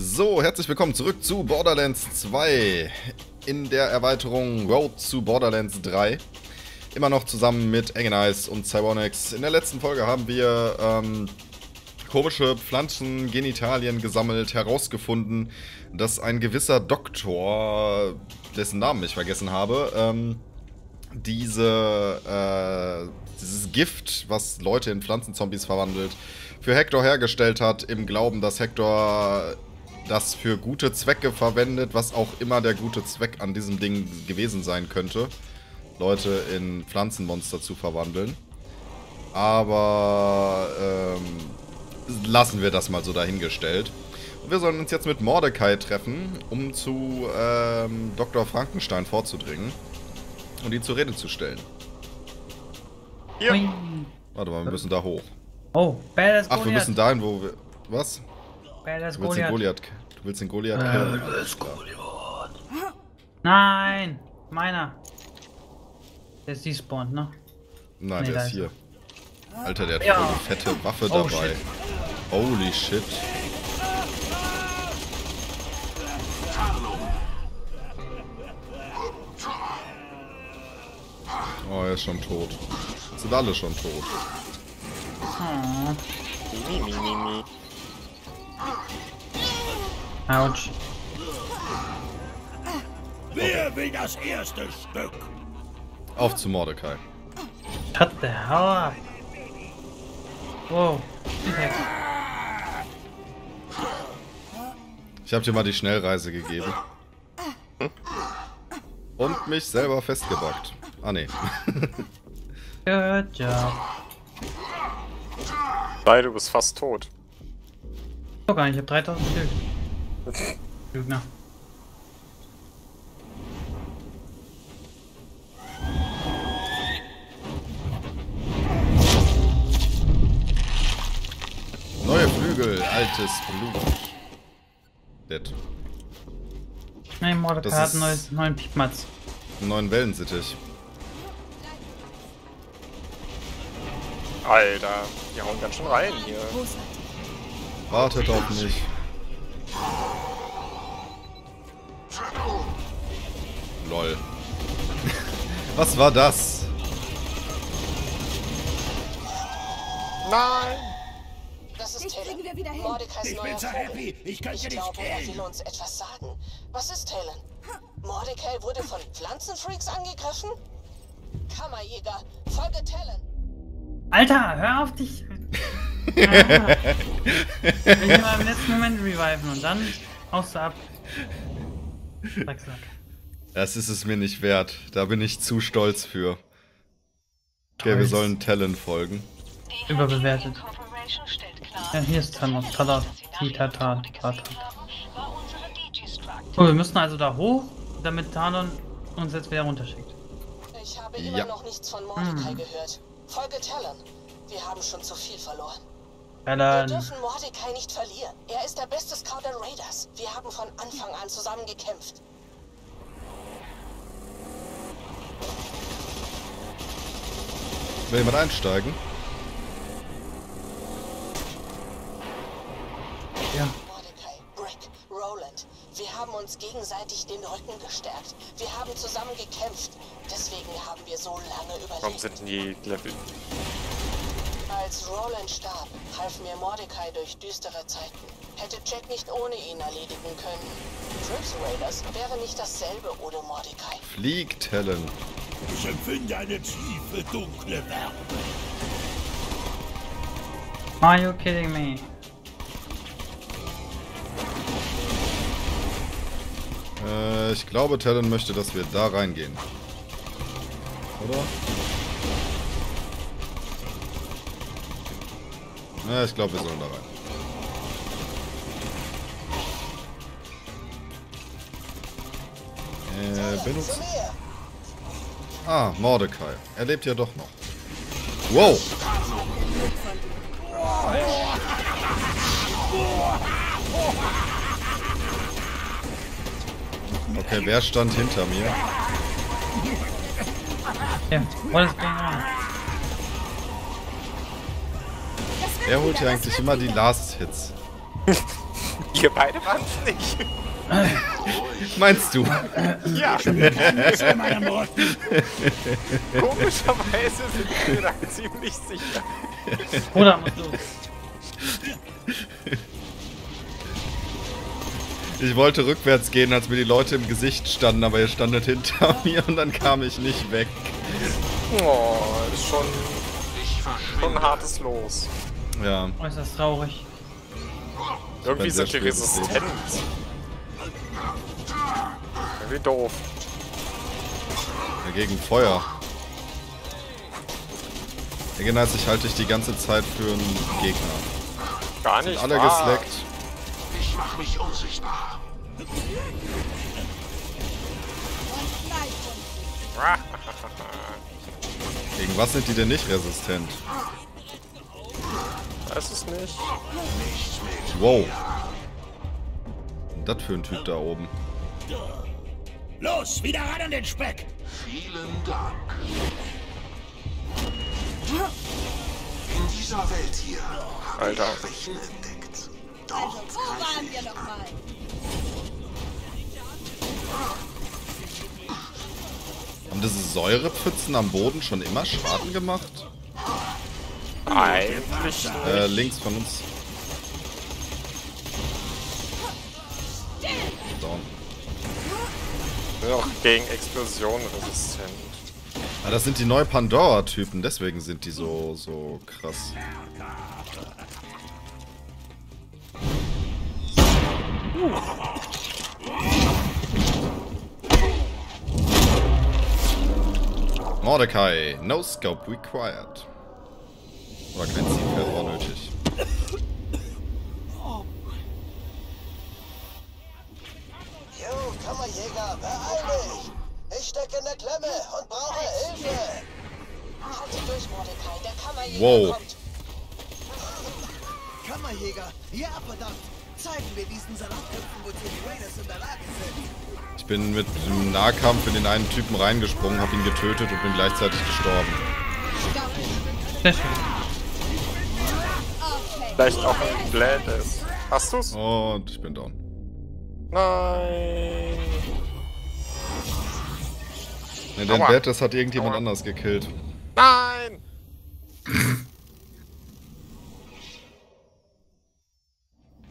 So, herzlich willkommen zurück zu Borderlands 2 in der Erweiterung Road zu Borderlands 3. Immer noch zusammen mit Engenice und Cybonex. In der letzten Folge haben wir komische Pflanzengenitalien gesammelt, herausgefunden, dass ein gewisser Doktor, dessen Namen ich vergessen habe, dieses Gift, was Leute in Pflanzenzombies verwandelt, für Hector hergestellt hat, im Glauben, dass Hector das für gute Zwecke verwendet, was auch immer der gute Zweck an diesem Ding gewesen sein könnte, Leute in Pflanzenmonster zu verwandeln. Aber lassen wir das mal so dahingestellt. Und wir sollen uns jetzt mit Mordecai treffen, um zu Dr. Frankenstein vorzudringen und ihn zur Rede zu stellen. Hier. Warte mal, wir müssen da hoch. Oh, Badass Goliath. Ach, wir müssen dahin, wo wir... Was? Badass Goliath. Du willst den Goliath killen? Badass Goliath. Nein, meiner. Der ist despawned, ne? Nein, der ist hier. Alter, der hat ja eine fette Waffe dabei. Shit. Holy shit. Oh, er ist schon tot. Sind alle schon tot. Hm. Autsch. Wer will das erste Stück? Auf zu Mordecai. What the hell? Wow. Ich hab dir mal die Schnellreise gegeben. Und mich selber festgebackt. Ah, ne. Good job. Beide, du bist fast tot. Ich gar nicht, ich hab 3000 Stück. Lügner. Neue Flügel, altes Blut. Dead. Nein, Mordecai hat einen neuen Piepmatz. Einen neuen Wellensittich. Alter, die hauen ganz schön rein hier. Wartet auf mich. Lol. Was war das? Nein! Das ist Talon. Ich bin so happy, ich kann dir nicht killen. Er will uns etwas sagen. Was ist Talon? Mordecai wurde von Pflanzenfreaks angegriffen? Kammerjäger, folge Talon. Alter, hör auf dich! Ah. Ich will mal im letzten Moment reviven und dann haust du ab. Sack. Das ist es mir nicht wert. Da bin ich zu stolz für. Okay, wir sollen Talon folgen. Überbewertet. Ja, hier ist Talon. Oh, wir müssen also da hoch, damit Talon uns jetzt wieder runterschickt. Ich habe immer noch nichts von Mordecai gehört. Folge Talon. Wir haben schon zu viel verloren. Talon. Wir dürfen Mordecai nicht verlieren. Er ist der beste Scout der Raiders. Wir haben von Anfang an zusammen gekämpft. Will jemand einsteigen? Ja. Mordecai, Brick, Roland. Wir haben uns gegenseitig den Rücken gestärkt. Wir haben zusammen gekämpft. Deswegen haben wir so lange überlebt. Warum sind die Level? Als Roland starb, half mir Mordecai durch düstere Zeiten. Hätte Jack nicht ohne ihn erledigen können. Fritz Raiders wäre nicht dasselbe ohne Mordecai. Flieg, Talon. Ich empfinde eine tiefe, dunkle Wärme. Are you kidding me? Ich glaube, Talon möchte, dass wir da reingehen. Oder? Na, ich glaube, wir sollen da rein. Benutzt. Ah, Mordecai. Er lebt ja doch noch. Wow! Okay, wer stand hinter mir? Ja, was ist denn? Wer holt hier eigentlich immer die Last-Hits? Ihr beide waren es nicht. Meinst du? Ja. Komischerweise sind wir da ziemlich sicher. Oder mach los. Ich wollte rückwärts gehen, als mir die Leute im Gesicht standen, aber ihr standet hinter mir und dann kam ich nicht weg. Oh, ist schon ein hartes Los. Ja. Äußerst traurig. Irgendwie sind die resistent. Wie doof. Gegen Feuer. Engenice, ich halte dich die ganze Zeit für einen Gegner. Gar nicht. Sind alle gesleckt. Ich mach mich unsichtbar. Gegen was sind die denn nicht resistent? Weiß es nicht. Wow. Was für ein Typ da oben. Los, wieder ran an den Speck! Vielen Dank. In dieser Welt hier habe ich Schwächen entdeckt. Doch, also, wo waren wir nochmal? Haben diese Säurepfützen am Boden schon immer Schaden gemacht? Eigentlich nicht. Links von uns. Auch gegen Explosionen resistent. Ah, das sind die neuen Pandora-Typen, deswegen sind die so krass. Mordecai, no scope required. Oder kein Zielfeld war nötig. Kammerjäger, beeil dich! Ich stecke in der Klemme und brauche Hilfe! Halte durch, Mordecai, der Kammerjäger kommt! Kammerjäger, ja verdammt! Zeigen wir diesen Salatköpfen, wozu die Raiders in der Lage sind! Ich bin mit dem Nahkampf in den einen Typen reingesprungen, hab ihn getötet und bin gleichzeitig gestorben. Vielleicht auch ein Blades. Hast du's? Und ich bin down. Nein. Ne, den Bett, das hat irgendjemand anders gekillt. Nein!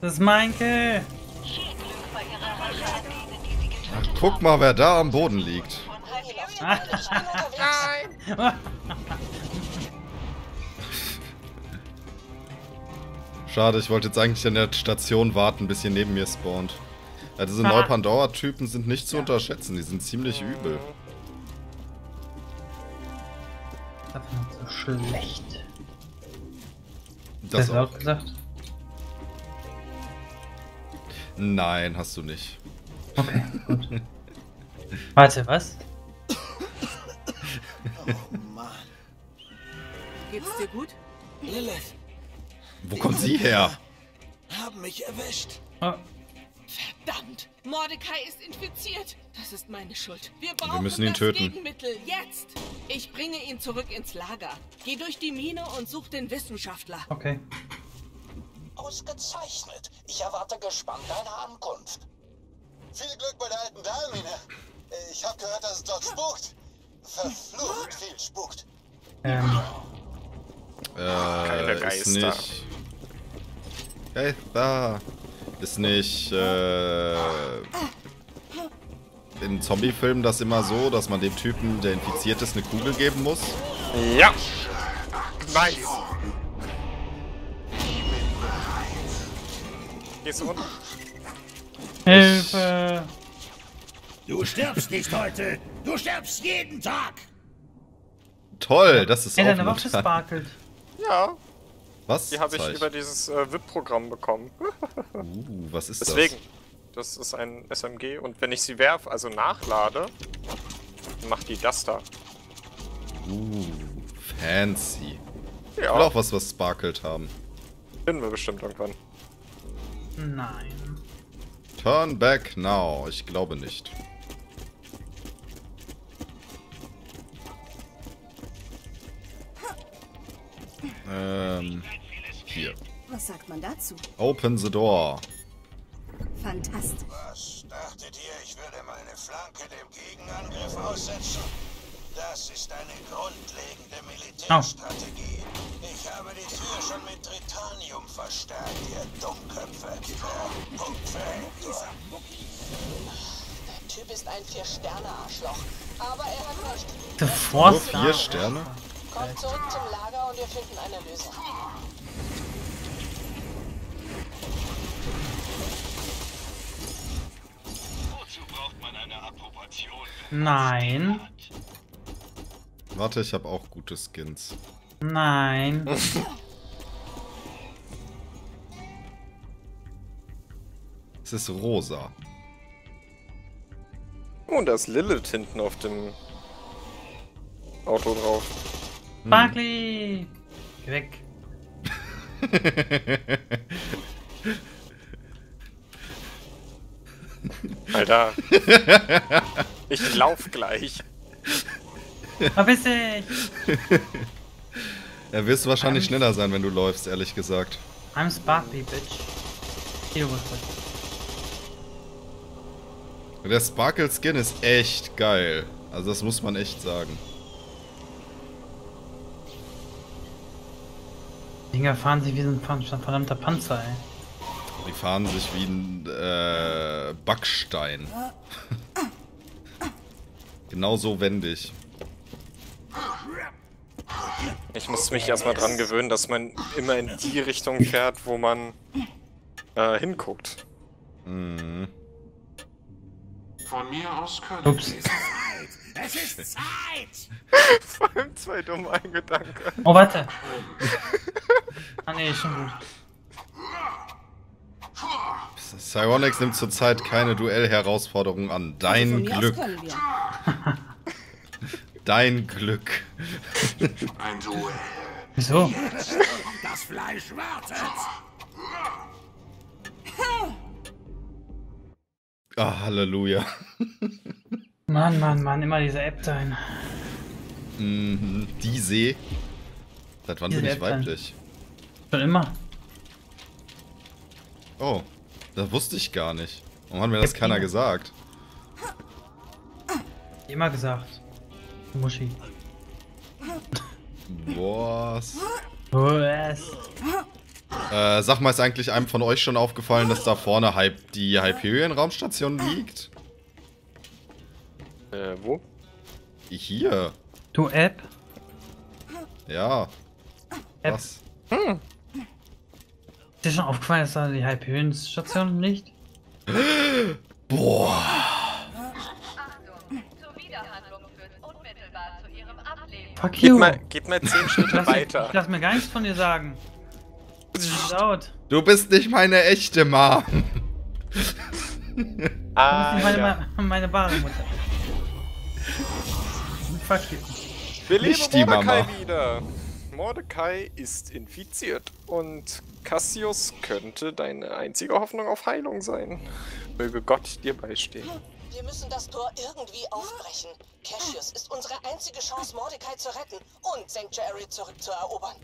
Das ist mein Kill! Ach, guck mal, wer da am Boden liegt. Nein! Schade, ich wollte jetzt eigentlich an der Station warten, bis hier neben mir spawnt. Ja, diese Neu-Pandora-Typen sind nicht zu unterschätzen, die sind ziemlich übel. Das ist so schlecht. Das auch gesagt? Nein, hast du nicht. Okay, gut. Warte, was? Oh Mann. Geht's dir gut? Lilith. Wo kommt sie her? Haben mich erwischt. Oh. Verdammt! Mordecai ist infiziert. Das ist meine Schuld. Wir müssen ihn töten. Gegenmittel. Jetzt! Ich bringe ihn zurück ins Lager. Geh durch die Mine und such den Wissenschaftler. Okay. Ausgezeichnet. Ich erwarte gespannt deine Ankunft. Viel Glück bei der alten Dahlmine. Ich habe gehört, dass es dort spukt. Verflucht viel spukt. Keine Geister. Ist nicht... Geister. Ist nicht in Zombie-Filmen das immer so, dass man dem Typen, der infiziert ist, eine Kugel geben muss? Ja. Nice. Gehst du runter? Hilfe. Du stirbst nicht heute. Du stirbst jeden Tag. Toll, das ist auch deine Waffe sparkelt. Ja. Was? Die habe ich über dieses VIP-Programm bekommen. Was ist das? Deswegen, das ist ein SMG und wenn ich sie werfe, also nachlade, macht die das da. Fancy. Ja. Ich will auch was sparkelt haben. Finden wir bestimmt irgendwann. Nein. Turn back now. Ich glaube nicht. Hier. Was sagt man dazu? Open the door. Fantastisch. Was dachtet ihr, ich würde meine Flanke dem Gegenangriff aussetzen? Das ist eine grundlegende Militärstrategie. Ich habe die Tür schon mit Tritanium verstärkt, ihr Dummköpfe. Punkt für Hector. Der Typ ist ein 4-Sterne-Arschloch, aber er hat recht. Davor 4 Sterne? Kommt zurück zum Lager und wir finden eine Lösung. Wozu braucht man eine Approbation? Nein. Warte, ich habe auch gute Skins. Nein. Es ist rosa. Oh, da ist Lilith hinten auf dem Auto drauf. Barkley! Geh weg. Alter. Ich lauf gleich. Verpiss dich! Er wirst wahrscheinlich schneller sein, wenn du läufst, ehrlich gesagt. I'm Sparky, bitch. Hier was. Der Sparkle Skin ist echt geil. Also das muss man echt sagen. Die Dinger fahren sich wie so ein verdammter Panzer, ey. Die fahren sich wie ein Backstein. Genau so wendig. Ich muss mich erstmal dran gewöhnen, dass man immer in die Richtung fährt, wo man hinguckt. Mhm. Von mir aus können Ups. Es ist Zeit! Vor allem zwei dumme Eingedanke. Oh, warte. Ah, nee, schon gut. Cybonex nimmt zurzeit keine Duellherausforderung an. Dein Glück. Dein Glück. Ein Duell. Wieso? Jetzt, das Fleisch wartet. Ah, Halleluja. Mann, Mann, Mann, immer diese App sein. Mhm, diese. Seit wann bin ich weiblich? Schon immer. Oh, das wusste ich gar nicht. Warum hat mir das keiner gesagt? Immer gesagt. Muschi. Was? Was? Sag mal, ist eigentlich einem von euch schon aufgefallen, dass da vorne die Hyperion-Raumstation liegt? Wo? Hier. Du App? Ja. App. Was? Hm. Ist dir schon aufgefallen, dass da die Hyperion-Station liegt? Boah. Fuck you. Geht mal 10 Schritte weiter. Ich lass mir gar nichts von dir sagen. Du bist nicht meine echte Mom. Ah, du bist nicht meine wahre Mutter. Fuck you. Wir leben die Mordecai Mama wieder. Mordecai ist infiziert und Cassius könnte deine einzige Hoffnung auf Heilung sein. Möge Gott dir beistehen. Wir müssen das Tor irgendwie aufbrechen. Cassius ist unsere einzige Chance, Mordecai zu retten und Sanctuary zurückzuerobern.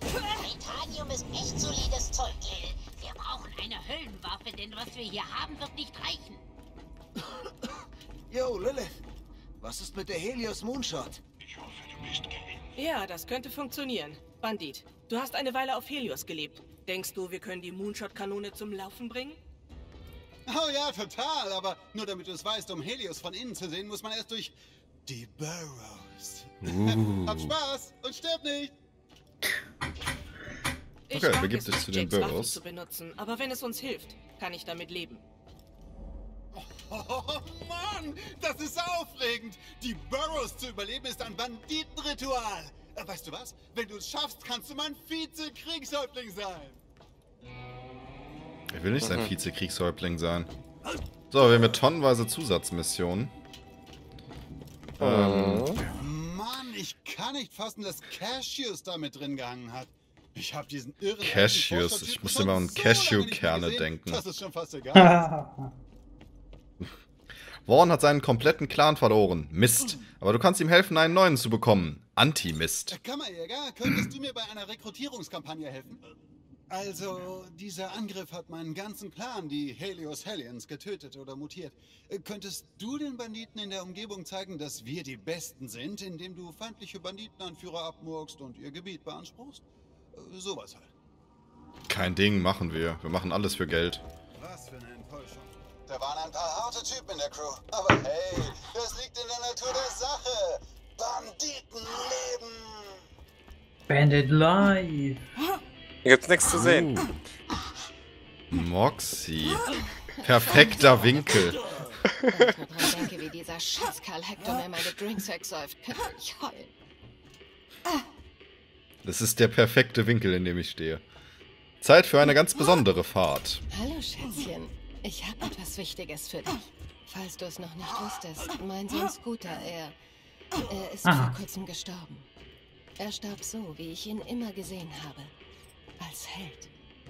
Tritanium ist echt solides Zeug, Lil. Wir brauchen eine Höllenwaffe, denn was wir hier haben, wird nicht reichen. Yo, Lilith. Was ist mit der Helios Moonshot? Ich hoffe, du bist geimpft. Ja, das könnte funktionieren. Bandit, du hast eine Weile auf Helios gelebt. Denkst du, wir können die Moonshot-Kanone zum Laufen bringen? Oh ja, total, aber nur damit du es weißt, um Helios von innen zu sehen, muss man erst durch die Burrows. Hab Spaß und stirb nicht! Okay, begib dich zu den Burrows. Zu benutzen, aber wenn es uns hilft, kann ich damit leben. Oh Mann, das ist aufregend! Die Burrows zu überleben ist ein Banditenritual! Weißt du was? Wenn du es schaffst, kannst du mein Vize-Kriegshäuptling sein! Ich will nicht sein Vize-Kriegshäuptling sein. So, wir haben tonnenweise Zusatzmissionen. Mann, ich kann nicht fassen, dass Cassius da mit drin gehangen hat. Ich hab diesen irren... Cassius, ich musste immer an Cashewkerne denken. Das ist schon fast egal. Warren hat seinen kompletten Clan verloren. Mist. Aber du kannst ihm helfen, einen neuen zu bekommen. Anti-Mist. Kammerjäger, könntest du mir bei einer Rekrutierungskampagne helfen? Also, dieser Angriff hat meinen ganzen Plan, die Helios Hellions, getötet oder mutiert. Könntest du den Banditen in der Umgebung zeigen, dass wir die Besten sind, indem du feindliche Banditenanführer abmurkst und ihr Gebiet beanspruchst? Sowas halt. Kein Ding, machen wir. Wir machen alles für Geld. Was für eine Enttäuschung. Da waren ein paar harte Typen in der Crew. Aber hey, das liegt in der Natur der Sache. Banditen leben. Bandit live. Hier gibt's nichts zu sehen. Moxie. Perfekter Winkel. Ich denke, wie dieser Scheißkerl Hector mir meine Drinks wegsäuft, könnte ich heulen. Das ist der perfekte Winkel, in dem ich stehe. Zeit für eine ganz besondere Fahrt. Hallo Schätzchen, ich habe etwas Wichtiges für dich. Falls du es noch nicht wusstest, mein Sohn Scooter, er ist vor kurzem gestorben. Er starb so, wie ich ihn immer gesehen habe. Als Held.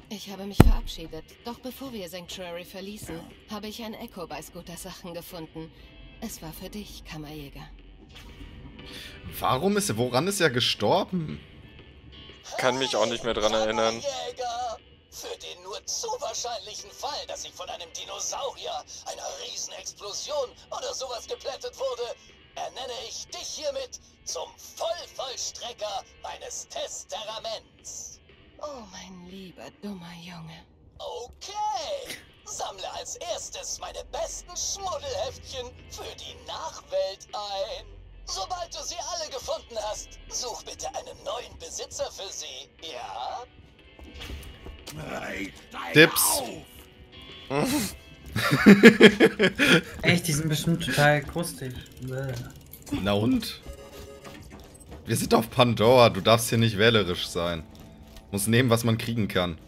Ich habe mich verabschiedet, doch bevor wir Sanctuary verließen, habe ich ein Echo bei Scooters Sachen gefunden. Es war für dich, Kammerjäger. Woran ist er gestorben? Kann mich auch nicht mehr dran erinnern. Für den nur zu wahrscheinlichen Fall, dass ich von einem Dinosaurier, einer Riesenexplosion oder sowas geplättet wurde, ernenne ich dich hiermit zum Vollvollstrecker meines Testaments. Oh, mein lieber, dummer Junge. Okay, sammle als erstes meine besten Schmuddelheftchen für die Nachwelt ein. Sobald du sie alle gefunden hast, such bitte einen neuen Besitzer für sie, ja? Tipps. Echt, die sind bestimmt total krustig. Na und? Wir sind auf Pandora, du darfst hier nicht wählerisch sein. Muss nehmen, was man kriegen kann.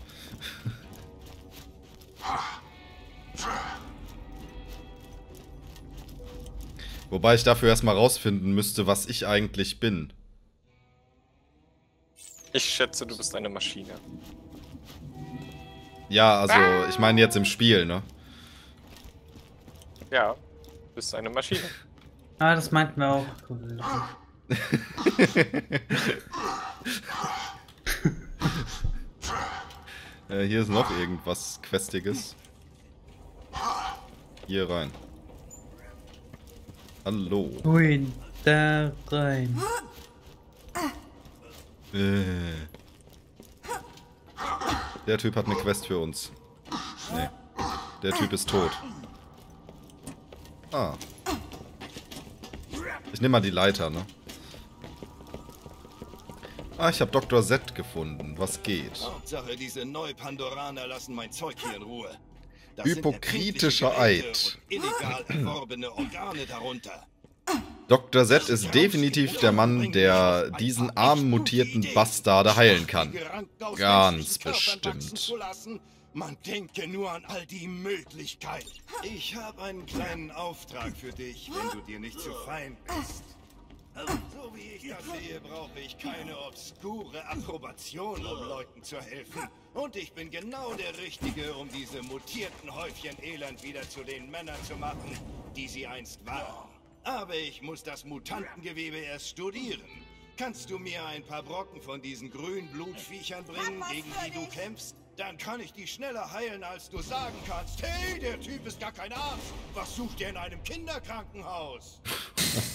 Wobei ich dafür erstmal rausfinden müsste, was ich eigentlich bin. Ich schätze, du bist eine Maschine. Ja, also, ich meine jetzt im Spiel, ne? Ja, du bist eine Maschine. Ah, das meinten wir auch. Hier ist noch irgendwas Questiges. Hier rein. Hallo. Ui, da rein. Der Typ hat eine Quest für uns. Nee. Der Typ ist tot. Ah. Ich nehme mal die Leiter, ne? Ah, ich habe Dr. Z gefunden. Was geht? Hauptsache, diese Neu-Pandoraner lassen mein Zeug hier in Ruhe. Das hypokritischer Eid. Illegal erworbene Organe darunter. Dr. Z ist definitiv der Mann, der diesen armen mutierten Bastarde heilen kann. Ganz bestimmt. Man denke nur an all die Möglichkeiten. Ich habe einen kleinen Auftrag für dich, wenn du dir nicht zu fein bist. So wie ich das sehe, brauche ich keine obskure Approbation, um Leuten zu helfen. Und ich bin genau der Richtige, um diese mutierten Häufchen Elend wieder zu den Männern zu machen, die sie einst waren. Aber ich muss das Mutantengewebe erst studieren. Kannst du mir ein paar Brocken von diesen grünen Blutviechern bringen, gegen die du kämpfst? Dann kann ich die schneller heilen, als du sagen kannst. Hey, der Typ ist gar kein Arzt. Was sucht er in einem Kinderkrankenhaus?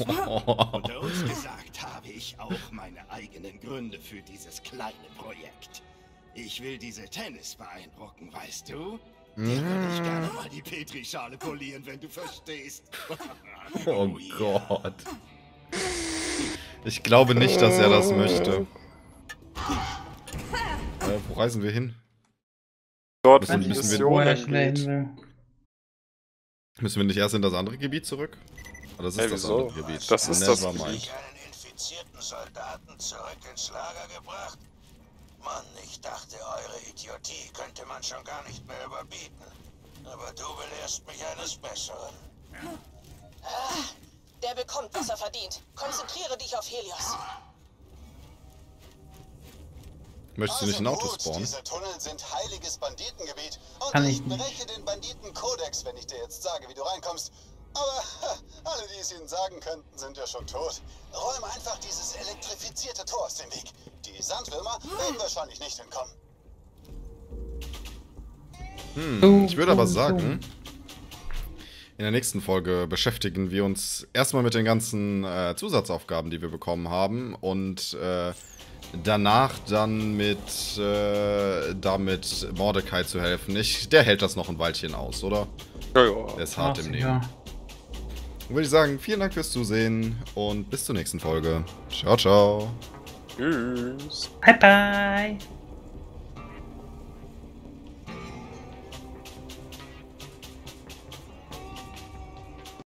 Unter uns gesagt, habe ich auch meine eigenen Gründe für dieses kleine Projekt. Ich will diese Tennis beeindrucken, weißt du? Dir würde ich gerne mal die Petrischale polieren, wenn du verstehst. Oh Gott. Ich glaube nicht, dass er das möchte. Wo reisen wir hin? Dort müssen wir nicht erst in das andere Gebiet zurück? Aber das ist das andere Gebiet. Das ist das Gebiet. Einen infizierten Soldaten zurück ins Lager gebracht. Mann, ich dachte, eure Idiotie könnte man schon gar nicht mehr überbieten. Aber du belehrst mich eines Besseren. Ah, der bekommt, was er verdient. Konzentriere dich auf Helios. Möchtest du nicht ein Auto spawnen? Diese Tunnel sind heiliges Banditengebiet und ich breche den Banditenkodex, wenn ich dir jetzt sage, wie du reinkommst. Aber alle, die es ihnen sagen könnten, sind ja schon tot. Räum einfach dieses elektrifizierte Tor aus dem Weg. Die Sandwürmer werden wahrscheinlich nicht entkommen. Ich würde aber sagen, in der nächsten Folge beschäftigen wir uns erstmal mit den ganzen Zusatzaufgaben, die wir bekommen haben, und danach dann mit damit Mordecai zu helfen. Der hält das noch ein Weilchen aus, oder? Ja, ja. Der ist hart im Nehmen. Würde ich sagen, vielen Dank fürs Zusehen und bis zur nächsten Folge. Ciao, ciao. Tschüss. Bye, bye.